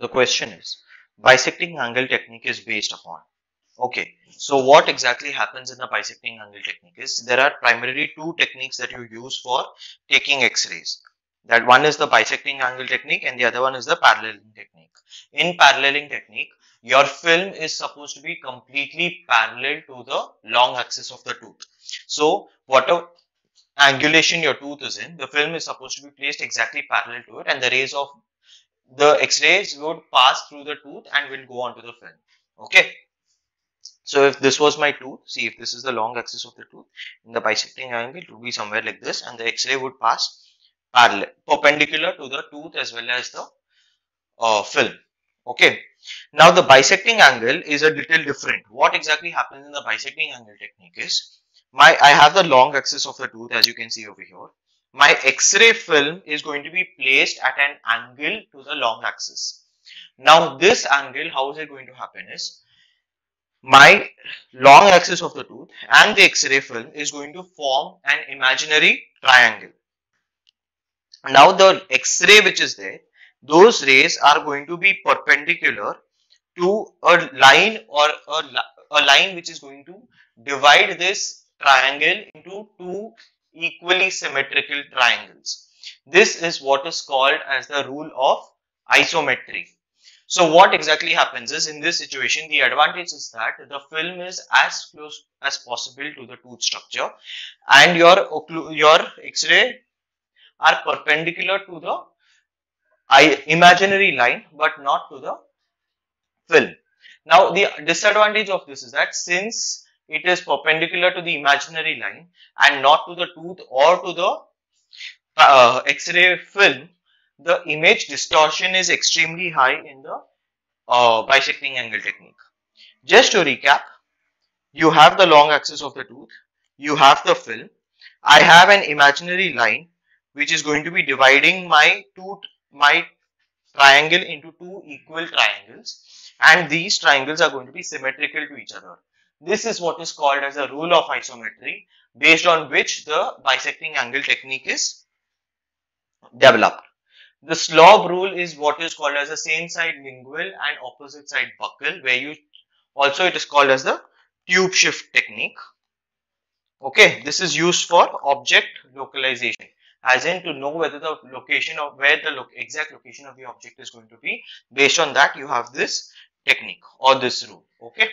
The question is, bisecting angle technique is based upon. Okay, so what exactly happens in the bisecting angle technique is there are primarily two techniques that you use for taking x-rays. That one is the bisecting angle technique and the other one is the paralleling technique. In paralleling technique, your film is supposed to be completely parallel to the long axis of the tooth. So whatever angulation your tooth is in, the film is supposed to be placed exactly parallel to it, and the rays of the x-rays would pass through the tooth and will go onto the film. Okay. So if this was my tooth, see, if this is the long axis of the tooth, in the bisecting angle it would be somewhere like this, and the x-ray would pass parallel, perpendicular to the tooth as well as the film. Okay. Now the bisecting angle is a little different. What exactly happens in the bisecting angle technique is, I have the long axis of the tooth, as you can see over here. My x-ray film is going to be placed at an angle to the long axis. Now this angle, how is it going to happen is, my long axis of the tooth and the x-ray film is going to form an imaginary triangle. Now the x-ray which is there, those rays are going to be perpendicular to a line, or a line which is going to divide this triangle into two equally symmetrical triangles. This is what is called as the rule of isometry. So what exactly happens is, in this situation, the advantage is that the film is as close as possible to the tooth structure, and your x-ray are perpendicular to the imaginary line but not to the film. Now the disadvantage of this is that, since it is perpendicular to the imaginary line and not to the tooth or to the x-ray film, the image distortion is extremely high in the bisecting angle technique. Just to recap, you have the long axis of the tooth, you have the film, I have an imaginary line which is going to be dividing my triangle into two equal triangles, and these triangles are going to be symmetrical to each other. This is what is called as a rule of isometry, based on which the bisecting angle technique is developed. The slob rule is what is called as the same side lingual and opposite side buccal, where you also, it is called as the tube shift technique. Okay, this is used for object localization, as in to know whether the location of exact location of the object is going to be. Based on that, you have this technique or this rule. Okay.